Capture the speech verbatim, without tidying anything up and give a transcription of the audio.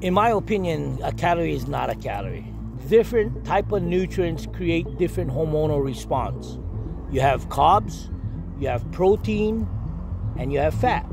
In my opinion, a calorie is not a calorie. Different type of nutrients create different hormonal response. You have carbs, you have protein, and you have fat.